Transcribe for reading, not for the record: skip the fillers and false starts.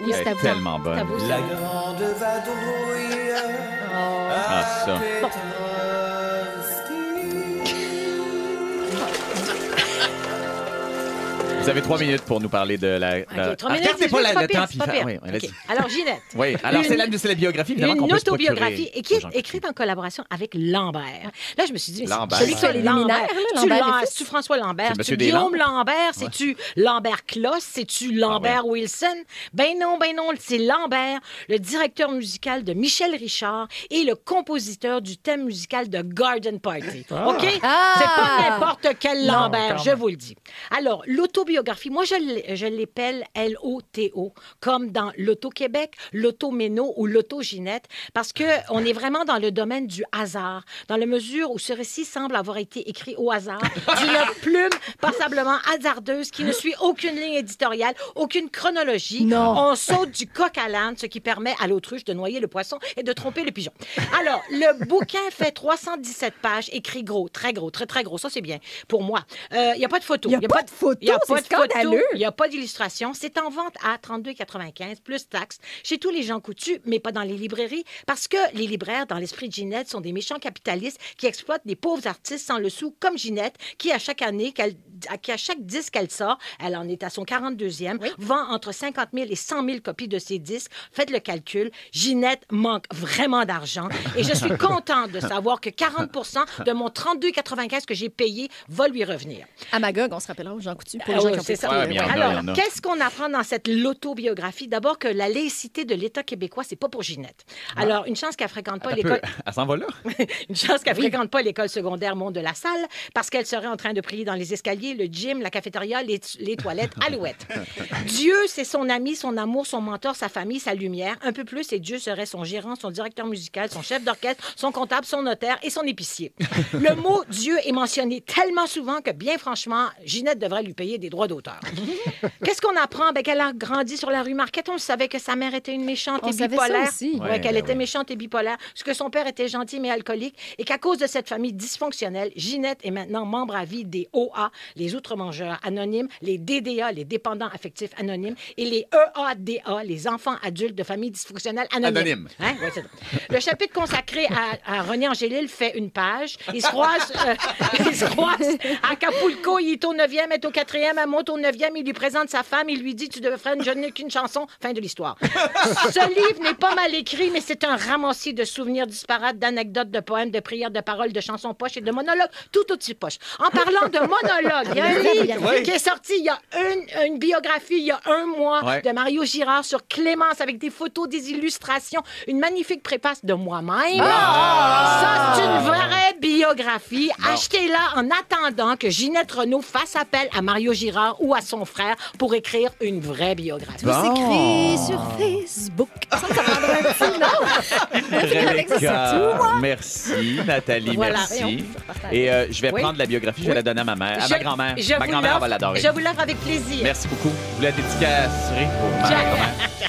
Oui, c'était tellement bonne. La grande vadrouille. Ah, ça. Bon. Vous avez 3 minutes pour nous parler de la... Regardez pas le temps, puis... Okay. Alors, Ginette. Oui, alors c'est la biographie, évidemment, qu'on peut se procurer. Une autobiographie, et qui est écrite en collaboration avec Lambert. Là, je me suis dit, mais c'est celui qui a les luminaires. C'est-tu François Lambert? C'est-tu Guillaume Lambert? C'est-tu Lambert Kloss? C'est-tu Lambert Wilson? Ben non, c'est Lambert, le directeur musical de Michel Richard et le compositeur du thème musical de Garden Party. OK? C'est pas n'importe quel Lambert, je vous le dis. Alors, l'autobiographie, moi, je l'épelle L-O-T-O, comme dans Loto-Québec, Loto-Méno ou Loto-Ginette, parce qu'on est vraiment dans le domaine du hasard, dans la mesure où ce récit semble avoir été écrit au hasard, d'une plume passablement hasardeuse qui ne suit aucune ligne éditoriale, aucune chronologie. Non. On saute du coq à l'âne, ce qui permet à l'autruche de noyer le poisson et de tromper le pigeon. Alors, le bouquin fait 317 pages, écrit gros, très gros, très, très gros. Ça, c'est bien pour moi. Il n'y a pas de photo. Il n'y a pas de photo. Il n'y a pas d'illustration. C'est en vente à 32,95 plus taxes chez tous les Jean Coutu, mais pas dans les librairies, parce que les libraires, dans l'esprit de Ginette, sont des méchants capitalistes qui exploitent des pauvres artistes sans le sou, comme Ginette, qui à chaque année, à chaque disque qu'elle sort, elle en est à son 42e, vend entre 50 000 et 100 000 copies de ses disques. Faites le calcul. Ginette manque vraiment d'argent et je suis contente de savoir que 40 de mon 32,95 que j'ai payé va lui revenir. À Magog, on se rappellera aux Jean Coutu pour alors, qu'est-ce qu'on apprend dans cette l'autobiographie? D'abord, que la laïcité de l'État québécois, c'est pas pour Ginette. Alors, une chance qu'elle fréquente pas l'école... Elle s'en va là? Une chance qu'elle fréquente pas l'école secondaire Mont de la Salle, parce qu'elle serait en train de prier dans les escaliers, le gym, la cafétéria, les toilettes, alouette. Dieu, c'est son ami, son amour, son mentor, sa famille, sa lumière. Un peu plus, et Dieu serait son gérant, son directeur musical, son chef d'orchestre, son comptable, son notaire et son épicier. Le mot « Dieu » est mentionné tellement souvent que, bien franchement, Ginette devrait lui payer des droits d'auteur. Qu'est-ce qu'on apprend? Ben, qu'elle a grandi sur la rue Marquette. On savait que sa mère était une méchante et bipolaire. Qu'elle était méchante et bipolaire. Parce que son père était gentil mais alcoolique. Et qu'à cause de cette famille dysfonctionnelle, Ginette est maintenant membre à vie des OA, les outre-mangeurs anonymes, les DDA, les dépendants affectifs anonymes, et les EADA, les enfants adultes de familles dysfonctionnelles anonymes. Hein? Ouais, c'est drôle. Le chapitre consacré à René Angélil fait une page. Ils se croisent, à Capoulco. Il est au 9e, est au 4e, à Mont au 9e, il lui présente sa femme, il lui dit « Tu devrais faire qu'une chanson. » Fin de l'histoire. Ce livre n'est pas mal écrit, mais c'est un ramassis de souvenirs disparates, d'anecdotes, de poèmes, de prières, de paroles, de chansons poches et de monologues, tout aussi poches. En parlant de monologues, il y a un livre qui est sorti, il y a une biographie, il y a un mois, de Mario Girard sur Clémence, avec des photos, des illustrations, une magnifique préface de moi-même. Ah! Ça, c'est une vraie biographie. Achetez-la en attendant que Ginette Reno fasse appel à Mario Girard ou à son frère pour écrire une vraie biographie. Tout s'écrit sur Facebook. Ça prendrait un petit nom. Merci, Nathalie, voilà, merci. Et je vais prendre la biographie, je vais la donner à ma mère, à ma grand-mère. Ma grand-mère va l'adorer. Je vous l'offre avec plaisir. Merci beaucoup. Vous la dédicacerez pour ma grand-mère.